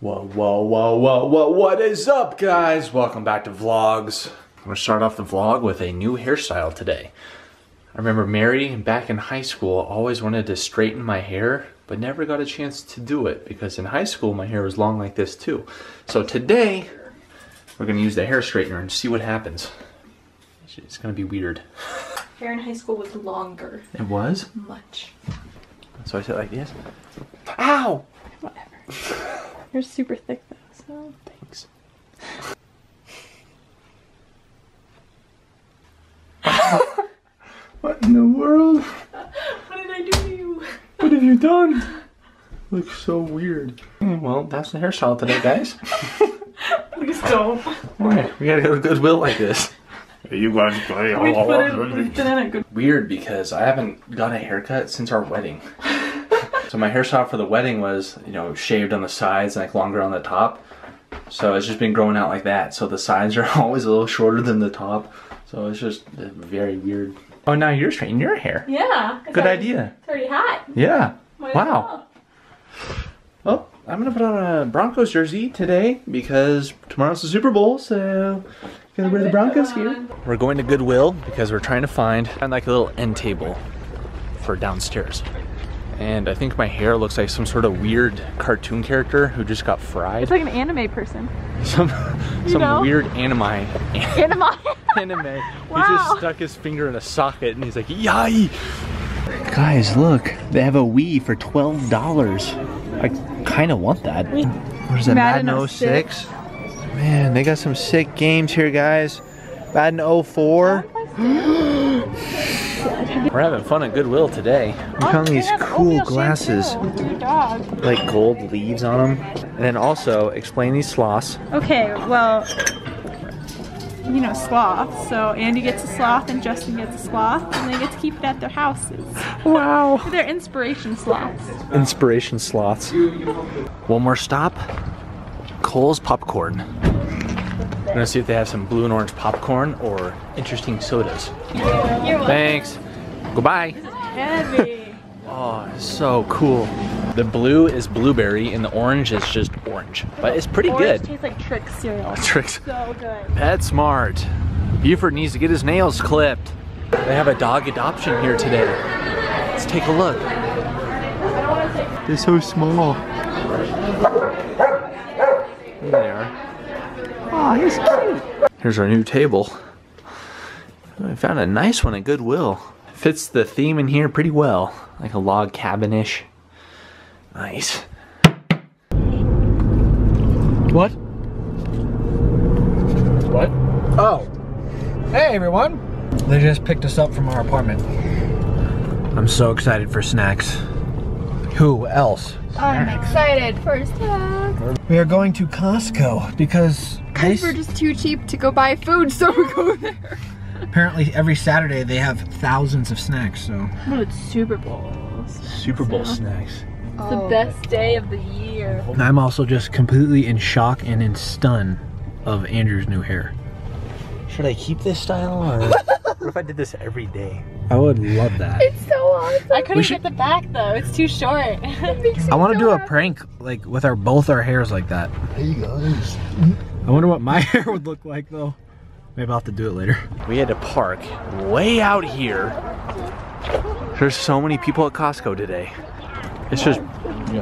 Whoa, whoa, whoa, whoa, whoa, what is up, guys? Welcome back to vlogs. I'm gonna start off the vlog with a new hairstyle today. I remember Mary, back in high school, always wanted to straighten my hair, but never got a chance to do it because in high school, my hair was long like this too. So today, we're gonna use the hair straightener and see what happens. It's gonna be weird. Hair in high school was longer. It was? Much. So I said like this. Ow! Whatever. You're super thick though, so thanks. What in the world? What did I do to you? What have you done? Looks so weird. Well, that's the hairstyle today, guys. Please don't. Alright, we gotta go to Goodwill like this. You guys play all weird because I haven't got a haircut since our wedding. So my hairstyle for the wedding was, you know, shaved on the sides and like longer on the top. So it's just been growing out like that. So the sides are always a little shorter than the top. So it's just very weird. Oh, now you're straightening your hair. Yeah. Good idea. It's already hot. Yeah. Wow. Well, I'm gonna put on a Broncos jersey today because tomorrow's the Super Bowl, so gonna wear the Broncos here. We're going to Goodwill because we're trying to find like a little end table for downstairs. And I think my hair looks like some sort of weird cartoon character who just got fried. It's like an anime person. Some weird anime. Anime. Wow. He just stuck his finger in a socket and he's like, yay! Guys, look, they have a Wii for $12. I kind of want that. What is that, Madden 06? Man, they got some sick games here, guys. Madden 04. We're having fun at Goodwill today. We found these cool glasses, like gold leaves on them. And then also, explain these sloths. Okay, well, you know, sloths. So Andy gets a sloth and Justin gets a sloth, and they get to keep it at their houses. Wow. They're inspiration sloths. Inspiration sloths. One more stop, Cole's popcorn. I'm gonna see if they have some blue and orange popcorn or interesting sodas. Thanks. Goodbye. This is heavy. Oh, so cool. The blue is blueberry and the orange is just orange, but it's pretty good. It tastes like Trix cereal. Trix. So good. PetSmart. Buford needs to get his nails clipped. They have a dog adoption here today. Let's take a look. They're so small. There they are. Oh, he's cute. Here's our new table. I found a nice one at Goodwill. Fits the theme in here pretty well, like a log cabin-ish. Nice. What? What? Oh. Hey everyone. They just picked us up from our apartment. I'm so excited for snacks. Who else? I'm excited for snacks. We are going to Costco because we're just too cheap to go buy food, so we go there. Apparently every Saturday they have thousands of snacks, so. But it's Super Bowl snacks. Super Bowl snacks. It's the best day of the year. I'm also just completely in shock and in stun of Andrew's new hair. Should I keep this style or what if I did this every day? I would love that. It's so awesome. I couldn't get the back though, it's too short. I want to do a prank like with our both our hairs like that. Hey guys. I wonder what my hair would look like though. Maybe I'll have to do it later. We had to park way out here. There's so many people at Costco today. It's just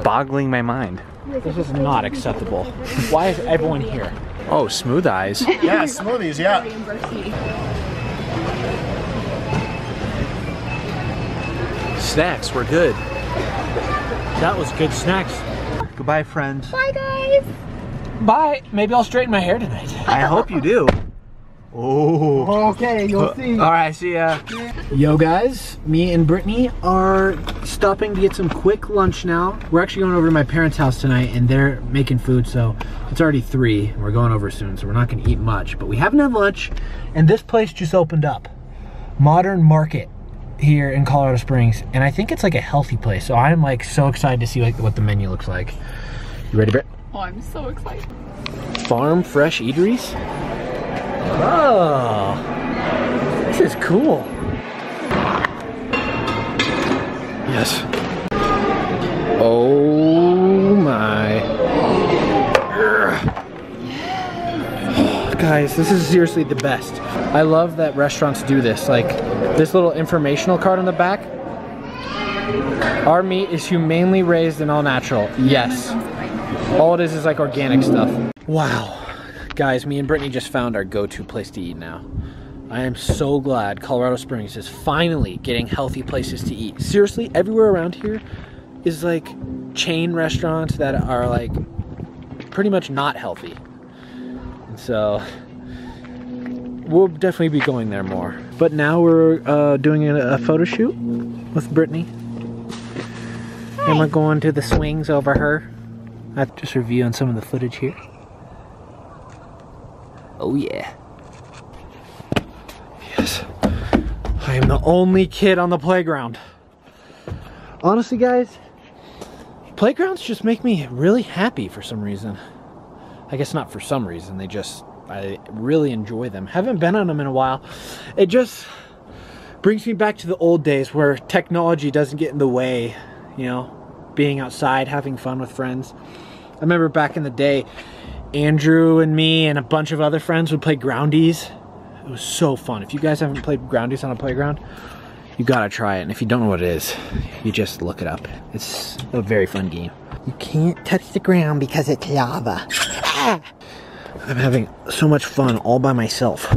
boggling my mind. This is not acceptable. Why is everyone here? Oh, smooth eyes. Yeah, smoothies, yeah. Snacks were good. That was good snacks. Goodbye, friends. Bye, guys. Bye. Maybe I'll straighten my hair tonight. I hope you do. Oh. Okay, you'll see. All right, see ya. Yo, guys, me and Brittany are stopping to get some quick lunch now. We're actually going over to my parents' house tonight, and they're making food, so it's already 3. We're going over soon, so we're not going to eat much. But we haven't had lunch, and this place just opened up. Modern Market here in Colorado Springs, and I think it's like a healthy place, so I'm like so excited to see like what the menu looks like. You ready, Britt? Oh, I'm so excited. Farm Fresh Eateries? Oh, this is cool. Yes. Oh my. Guys, this is seriously the best. I love that restaurants do this. Like, this little informational card on the back. Our meat is humanely raised and all natural. Yes. All it is like organic stuff. Wow. Guys, me and Brittany just found our go-to place to eat now. I am so glad Colorado Springs is finally getting healthy places to eat. Seriously, everywhere around here is like chain restaurants that are like pretty much not healthy. So we'll definitely be going there more. But now we're doing a photo shoot with Brittany. Hi. And we're going to the swings over her. I'm just reviewing some of the footage here. Oh yeah. Yes. I am the only kid on the playground. Honestly guys, playgrounds just make me really happy for some reason. I guess not for some reason, I really enjoy them. Haven't been on them in a while. It just brings me back to the old days where technology doesn't get in the way, you know, being outside, having fun with friends. I remember back in the day, Andrew and me and a bunch of other friends would play groundies. It was so fun. If you guys haven't played groundies on a playground, you gotta try it. And if you don't know what it is, you just look it up. It's a very fun game. You can't touch the ground because it's lava. I'm having so much fun all by myself.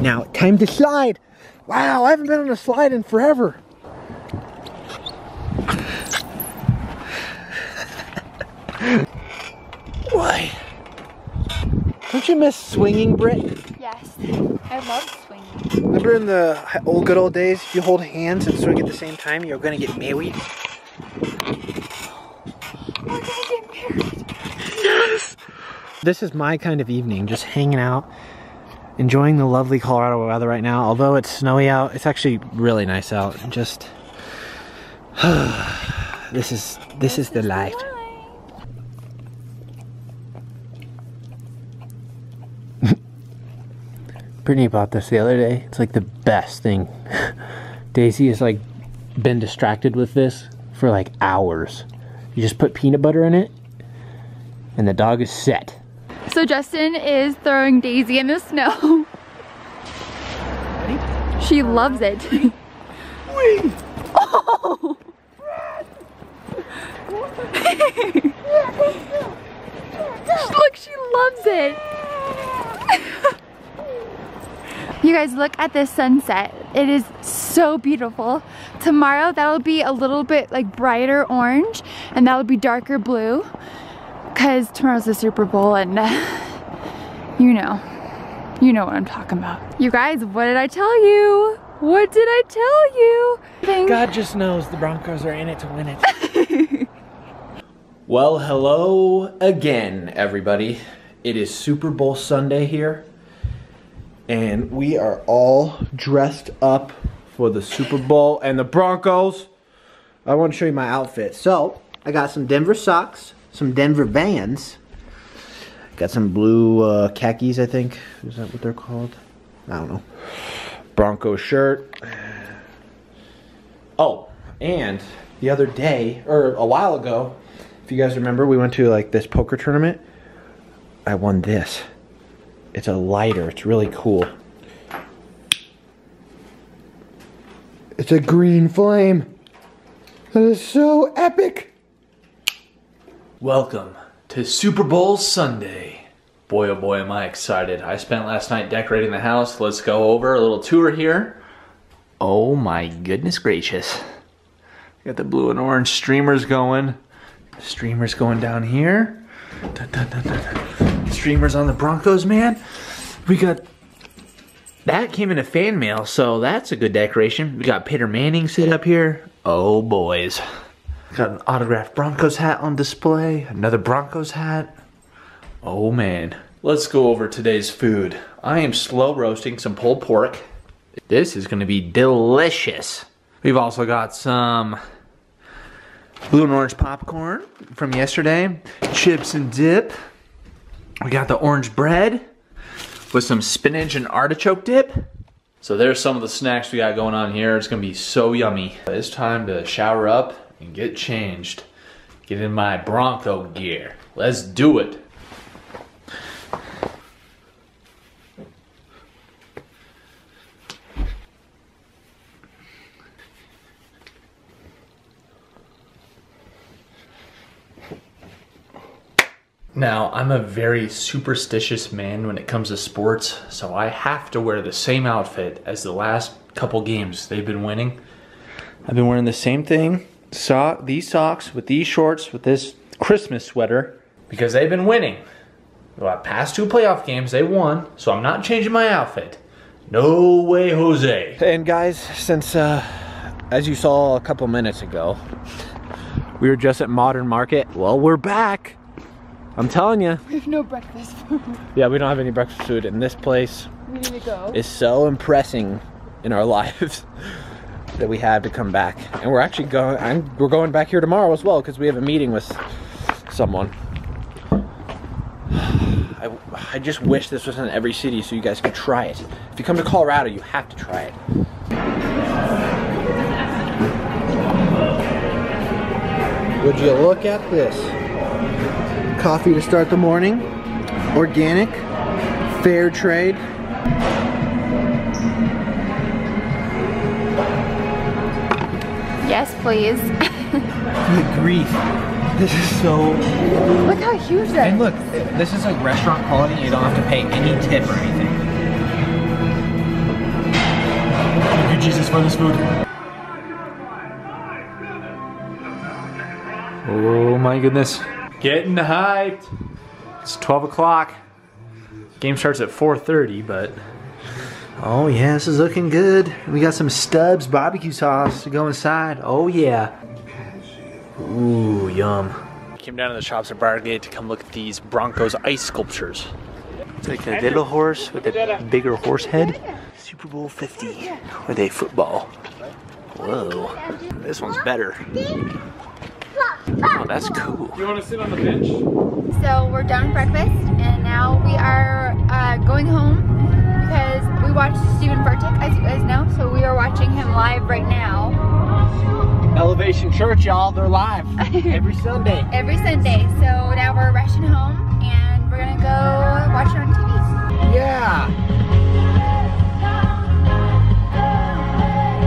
Now, time to slide. Wow, I haven't been on a slide in forever. Why? Don't you miss swinging, Britt? Yes, I love swinging. Remember in the good old days, if you hold hands and swing at the same time, you're gonna get married? We're gonna get married. Yes! This is my kind of evening, just hanging out, enjoying the lovely Colorado weather right now. Although it's snowy out, it's actually really nice out. Just, this is the life. Brittany bought this the other day. It's like the best thing. Daisy has like been distracted with this for like hours. You just put peanut butter in it, and the dog is set. So Justin is throwing Daisy in the snow. She loves it. Wait. Oh! Look, she loves it. You guys, look at this sunset. It is so beautiful. Tomorrow that'll be a little bit like brighter orange, and that'll be darker blue, because tomorrow's the Super Bowl and you know what I'm talking about. You guys, what did I tell you? What did I tell you? God just knows the Broncos are in it to win it. Well, hello again, everybody. It is Super Bowl Sunday here, and we are all dressed up for the Super Bowl and the Broncos. I want to show you my outfit. So, I got some Denver socks, some Denver Vans, got some blue khakis, I think. Is that what they're called? I don't know. Bronco shirt. Oh, and the other day, or a while ago, if you guys remember, we went to like this poker tournament. I won this. It's a lighter, it's really cool. It's a green flame. That is so epic. Welcome to Super Bowl Sunday. Boy, oh boy, am I excited. I spent last night decorating the house. Let's go over a little tour here. Oh my goodness gracious. Got the blue and orange streamers going. Streamers going down here. Dun, dun, dun, dun, dun. Streamers on the Broncos, man. We got that came in a fan mail, so that's a good decoration. We got Peyton Manning sit up here. Oh boys, got an autographed Broncos hat on display, another Broncos hat. Oh man, let's go over today's food. I am slow roasting some pulled pork. This is gonna be delicious. We've also got some blue and orange popcorn from yesterday, chips and dip. We got the orange bread with some spinach and artichoke dip. So there's some of the snacks we got going on here. It's gonna be so yummy. It's time to shower up and get changed. Get in my Bronco gear. Let's do it. Now, I'm a very superstitious man when it comes to sports, so I have to wear the same outfit as the last couple games they've been winning. I've been wearing the same thing, these socks, with these shorts, with this Christmas sweater, because they've been winning. The past two playoff games, they won, so I'm not changing my outfit. No way, Jose. And guys, since, as you saw a couple minutes ago, we were just at Modern Market. Well, we're back. I'm telling you. We have no breakfast food. Yeah, we don't have any breakfast food, and this place is so impressing in our lives that we had to come back. And we're actually going, we're going back here tomorrow as well, because we have a meeting with someone. I just wish this was in every city so you guys could try it. If you come to Colorado, you have to try it. Would you look at this? Coffee to start the morning, organic, fair trade. Yes, please. Good grief. This is so... Look how huge that is. And look, this is like restaurant quality. You don't have to pay any tip or anything. Thank you, Jesus, for this food. Oh my goodness. Getting hyped. It's 12 o'clock. Game starts at 4:30, but... Oh yeah, this is looking good. We got some Stubbs barbecue sauce to go inside. Oh yeah. Ooh, yum. Came down to the shops at Bargate to come look at these Broncos ice sculptures. It's like a little horse with a bigger horse head. Super Bowl 50 with a football. Whoa. This one's better. Oh, that's cool. You want to sit on the bench? So we're done breakfast and now we are going home because we watched Stephen Bartek, as you guys know, so we are watching him live right now. Elevation Church, y'all, they're live every Sunday. Every Sunday. So now we're rushing home and we're gonna go watch it on TV. Yeah.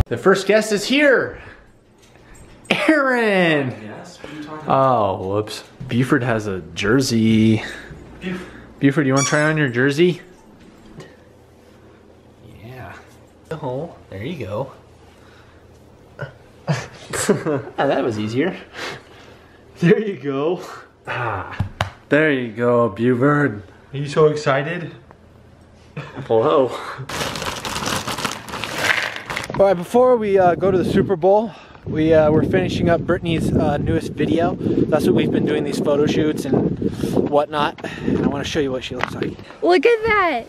The first guest is here. Aaron. Yes. What are you talking about? Oh, whoops. Buford has a jersey. Buford, you want to try on your jersey? Yeah. Oh, there you go. Oh, that was easier. There you go. Ah, there you go, Buford. Are you so excited? Hello. All right, before we go to the Super Bowl, we were finishing up Brittany's newest video. That's what we've been doing, these photo shoots and whatnot. And I want to show you what she looks like. Look at that.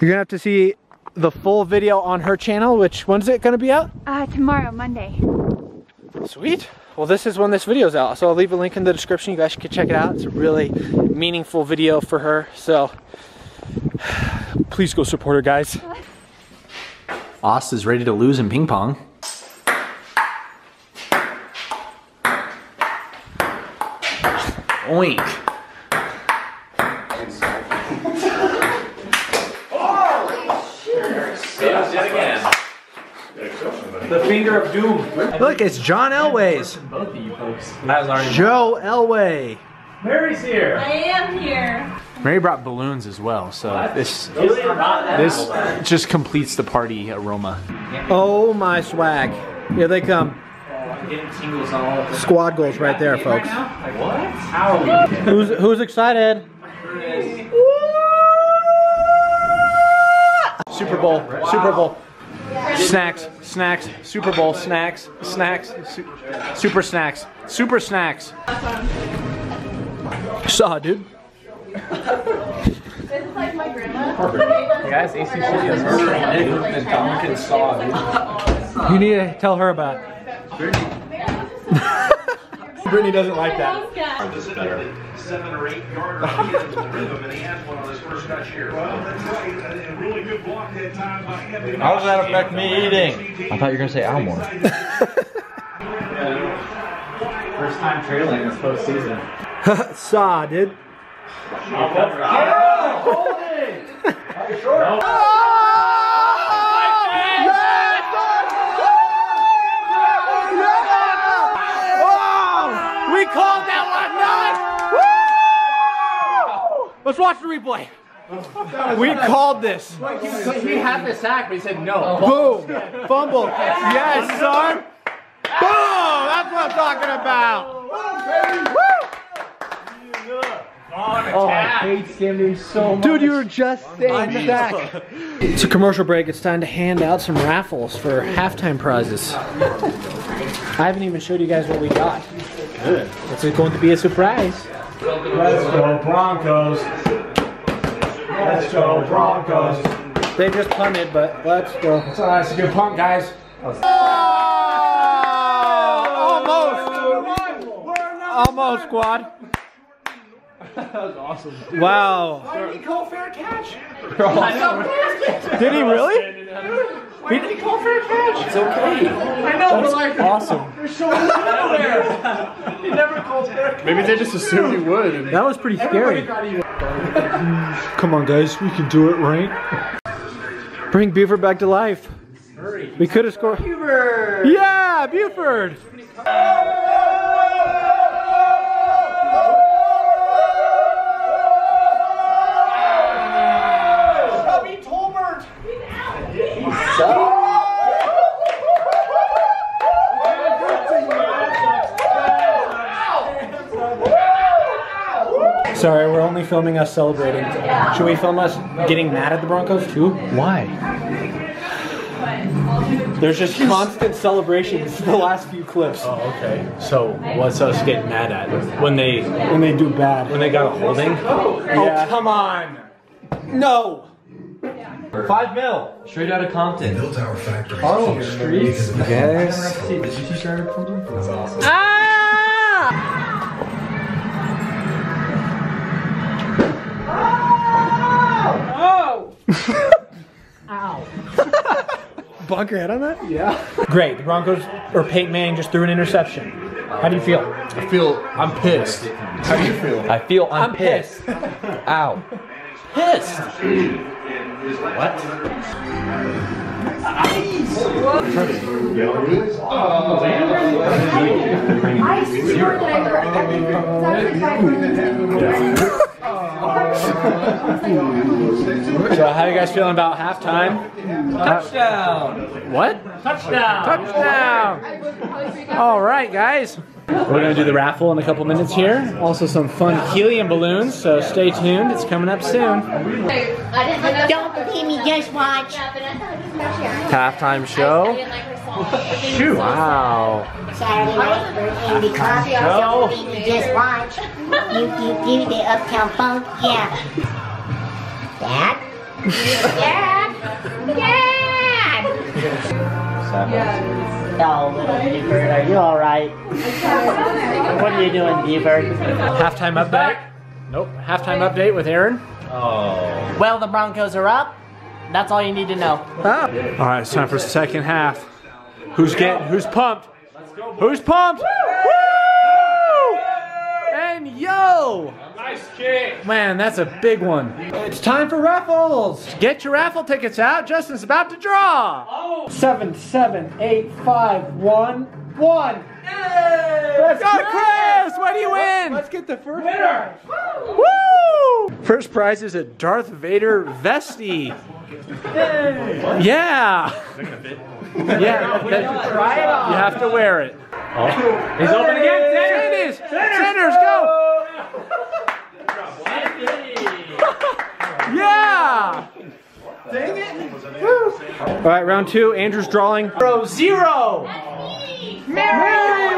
You're gonna have to see the full video on her channel. Which, when's it gonna be out? Tomorrow, Monday. Sweet. Well, this is when this video's out, so I'll leave a link in the description. You guys can check it out. It's a really meaningful video for her, so please go support her, guys. Oz is ready to lose in ping pong. Oink. The finger of doom. Look, it's John Elway's. Both of you folks. Joe Elway. Mary's here. I am here. Mary brought balloons as well, so this just completes the party aroma. Oh my swag! Here they come. Squad goals right there, folks. What? How? Who's excited? Super Bowl. Super Bowl. Snacks, snacks, Super Bowl, snacks, snacks, super snacks, super snacks. Saw, dude. This is like my grandma. The guy's AC is her Saw. You need to tell her about it. Brittany doesn't like that. This is better. 7 or 8 yarder in the rhythm, and he has one on his first touch here. Well, that's right. A really good block that time by Evan. How does that affect me eating? I thought you were going to say Almore. First time trailing this postseason. Saw, dude. Hold it! We called that one nuts! Let's watch the replay. We called this. He had the sack, but he said no. Boom. Fumble. Yes, son. Boom. That's what I'm talking about. Woo. Oh, I hate standing so much. Dude, you were just saying sack. It's a commercial break. It's time to hand out some raffles for halftime prizes. I haven't even showed you guys what we got. Good. It's going to be a surprise. Let's go Broncos. Let's go Broncos. They just punted, but let's go. That's a good punt, guys. Oh, almost. Almost, squad. That was awesome. Wow. Why did he call fair catch? Did he really? Why did he call for a catch? It's okay. I know, but like, awesome. There's so much out there. He never called for a catch. Maybe they just assumed he would. That was pretty scary. Come on, guys. We can do it, right? Bring Buford back to life. We could have scored. Buford! Yeah, Buford! Sorry, we're only filming us celebrating. Should we film us getting mad at the Broncos too? Why? There's just constant celebrations for the last few clips. Oh, okay. So what's us getting mad at? When they do bad. When they got a holding? Oh, come on! No! 5 mil. Straight out of Compton. Built our factory. Harlem streets. Yes. Did you teach her how to? That's awesome. Ah! Ow. Bonk your head on that? Yeah. Great. The Broncos or Peyton Manning just threw an interception. How do you feel? I feel I'm pissed. How do you feel? I feel I'm pissed. Ow. Pissed. What? Ice. So how are you guys feeling about halftime? Touchdown! What? Touchdown! Touchdown! Alright guys, we're going to do the raffle in a couple minutes here. Also some fun helium balloons, so stay tuned, it's coming up soon. Don't pay me, just watch. Halftime show. Shoot. Wow. Saturday night, we're in the Costco. You just watch. You the Uptown Funk. Yeah. Dad? Dad? Dad! Oh, little Beavert, are you alright? What are you doing, Beavert? Halftime update? Nope. Halftime update with Aaron. Oh. Well, the Broncos are up. That's all you need to know. Huh? Alright, it's time for second half. Who's pumped? Let's go, who's pumped? Woo! And yo! Nice kick! Man, that's a big one. It's time for raffles! Get your raffle tickets out. Justin's about to draw! Oh. 7, 7, 8, 5, 1, 1. Yay! Let's go, Chris! What do you win? Let's get the first winner! Woo! Woo! First prize is a Darth Vader vestie. Yay! Yeah! Yeah, you have to wear it. Oh. He's open again. Centers, centers, go! Yeah! Dang it! Woo. All right, round two. Andrew's drawing. 0, 0. Mary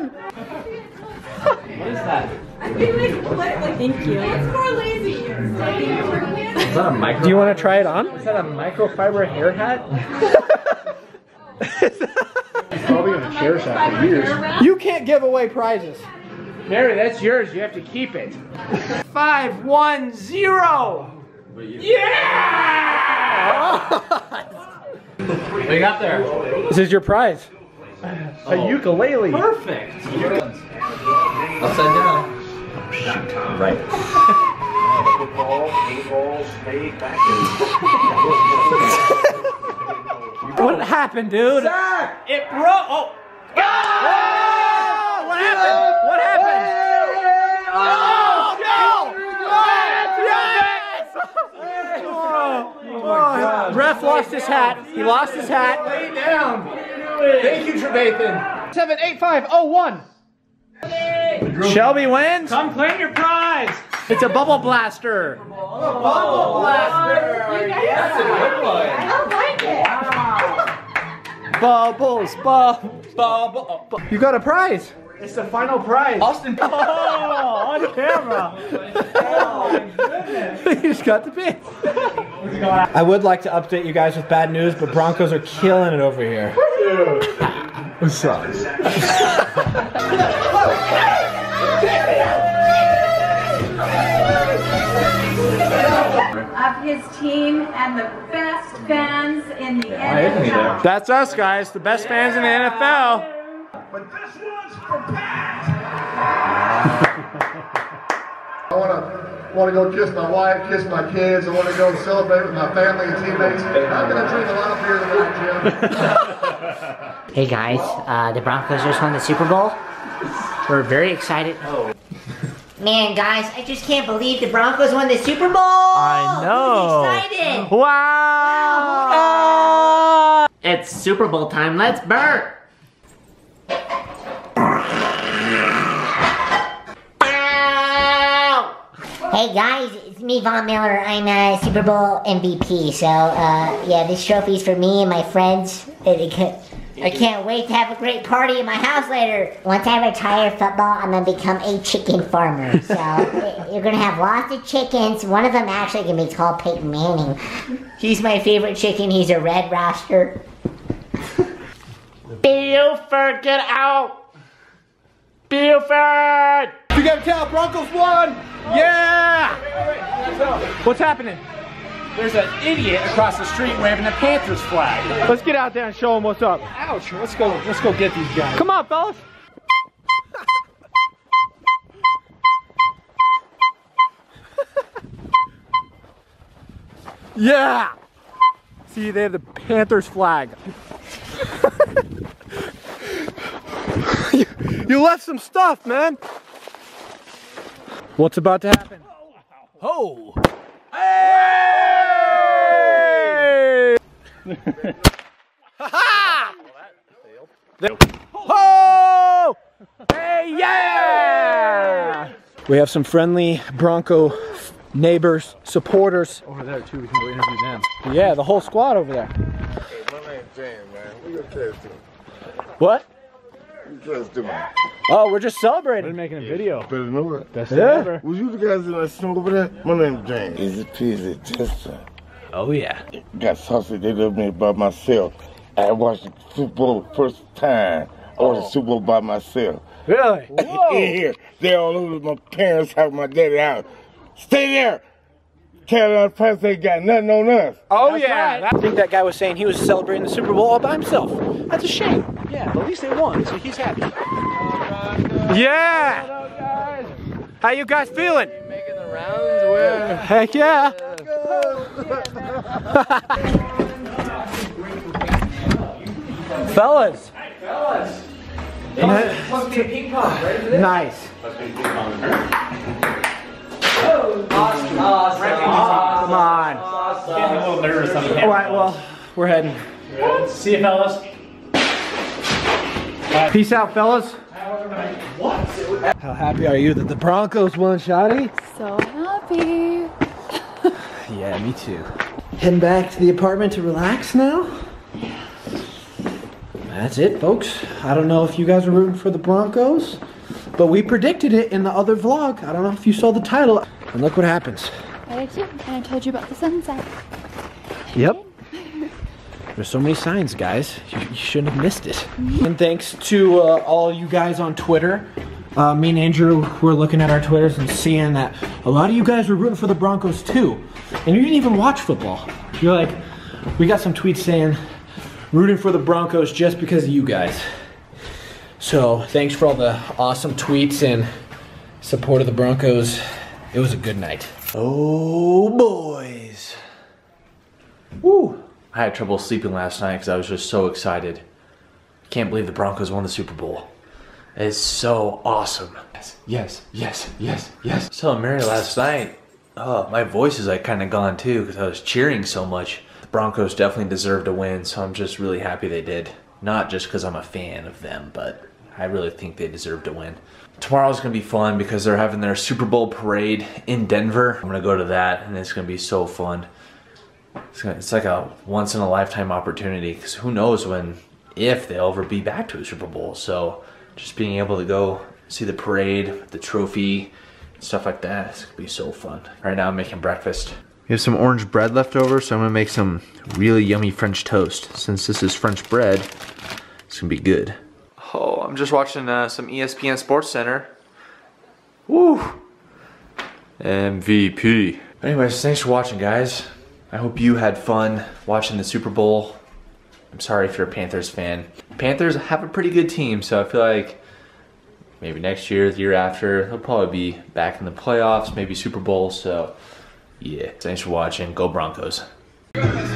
1. What is that? I feel like thank you. It's more lazy. Is that a micro? Do you want to try it on? Is that a microfiber hair hat? He's probably gonna cherish that for years. You can't give away prizes. Mary, that's yours. You have to keep it. 5, 1, 0. Yeah! What do you got there? This is your prize. A ukulele. Perfect. Upside down. Oh, shoot. Right. What happened, dude? Zach! It broke. Oh. Ah! What happened? What happened? Oh, no! Jeff lost his hat. He lost his hat. Lay down. Thank you, Trevathan. 78501. Shelby wins. Come claim your prize. It's a bubble blaster. A bubble blaster. That's a good one. I like it. Wow. Bubbles, bubble. You got a prize. It's the final prize. Austin. Oh, on camera. Oh, my goodness. You just got the pick. I would like to update you guys with bad news, but Broncos are killing it over here. What's up? Of his team and the best fans in the NFL. That's us, guys. The best fans in the NFL. But this one's for Pat! I want to go kiss my wife, kiss my kids. I want to go celebrate with my family and teammates. I'm going to drink a lot of beer tonight, Jim. Hey guys, the Broncos just won the Super Bowl. We're very excited. Oh. Man, guys, I just can't believe the Broncos won the Super Bowl! I know! I'm excited! Wow! It's Super Bowl time, let's burp! Hey guys, it's me, Von Miller. I'm a Super Bowl MVP, so yeah, this trophy's for me and my friends. I can't wait to have a great party in my house later. Once I retire football, I'm gonna become a chicken farmer. So you're gonna have lots of chickens. One of them actually gonna be called Peyton Manning. He's my favorite chicken. He's a red roster. Buford, get out! Buford! You gotta tell, Broncos won! Oh. Yeah! Wait. What's happening? There's an idiot across the street waving a Panthers flag. Let's get out there and show him what's up. Ouch, let's go get these guys. Come on, fellas. Yeah! See, they have the Panthers flag. You left some stuff, man. What's about to happen? Oh! Hey! Ha-ha! Oh! Hey, yeah! We have some friendly Bronco neighbors, supporters. Over there, too. We can go interview them. Yeah, the whole squad over there. Hey, my name's James, man. What are you guys doing? What? What are you guys doing? Oh, we're just celebrating. We're making a video. Better know it. Best thing ever. Was you the guys in that snow over there? My name's James. Easy peasy, Chester. Oh, yeah. Got sausage. They left me by myself. I watched the Super Bowl first time. I watched the Super Bowl by myself. Really? Whoa. Yeah. They're all over my parents' house, my daddy's house. Stay there. Carolina Panthers ain't got nothing on us. Oh, that's yeah. Right. I think that guy was saying he was celebrating the Super Bowl all by himself. That's a shame. Yeah, but at least they won, so he's happy. Yeah! Hello, guys. How you guys feeling? You're making the rounds? Where? Heck yeah! Fellas! Hey, fellas! Must be a ping pong, right? Nice. Must be a ping pong. Awesome. Awesome. Come on. Awesome. Getting a little nervous on the camera. Alright, well, we're heading. Good. See you, fellas. Bye. Peace out, fellas. What? How happy are you that the Broncos won, Shotty? So happy. Yeah, me too. Heading back to the apartment to relax now? Yeah. That's it, folks. I don't know if you guys are rooting for the Broncos, but we predicted it in the other vlog. I don't know if you saw the title. And look what happens. I did too, and I told you about the sunset. Yep. There's so many signs, guys. You shouldn't have missed it. And thanks to all you guys on Twitter. Me and Andrew were looking at our Twitters and seeing that a lot of you guys were rooting for the Broncos too. And you didn't even watch football. You're like, we got some tweets saying, rooting for the Broncos just because of you guys. So thanks for all the awesome tweets and support of the Broncos. It was a good night. Oh, boys. Woo. I had trouble sleeping last night because I was just so excited. Can't believe the Broncos won the Super Bowl. It's so awesome. Yes. I was telling Mary last night, my voice is like kind of gone too because I was cheering so much. The Broncos definitely deserved a win, so I'm just really happy they did. Not just because I'm a fan of them, but I really think they deserved to win. Tomorrow's gonna be fun because they're having their Super Bowl parade in Denver. I'm gonna go to that and it's gonna be so fun. It's like a once in a lifetime opportunity because who knows when, if they'll ever be back to a Super Bowl. So just being able to go see the parade, the trophy, stuff like that, it's gonna be so fun. Right now I'm making breakfast. We have some orange bread left over, so I'm gonna make some really yummy French toast. Since this is French bread, it's gonna be good. Oh, I'm just watching some ESPN Sports Center. Woo! MVP. Anyways, thanks for watching, guys. I hope you had fun watching the Super Bowl. I'm sorry if you're a Panthers fan. Panthers have a pretty good team, so I feel like maybe next year, the year after, they'll probably be back in the playoffs, maybe Super Bowl, so... yeah, thanks for watching. Go Broncos. Yeah.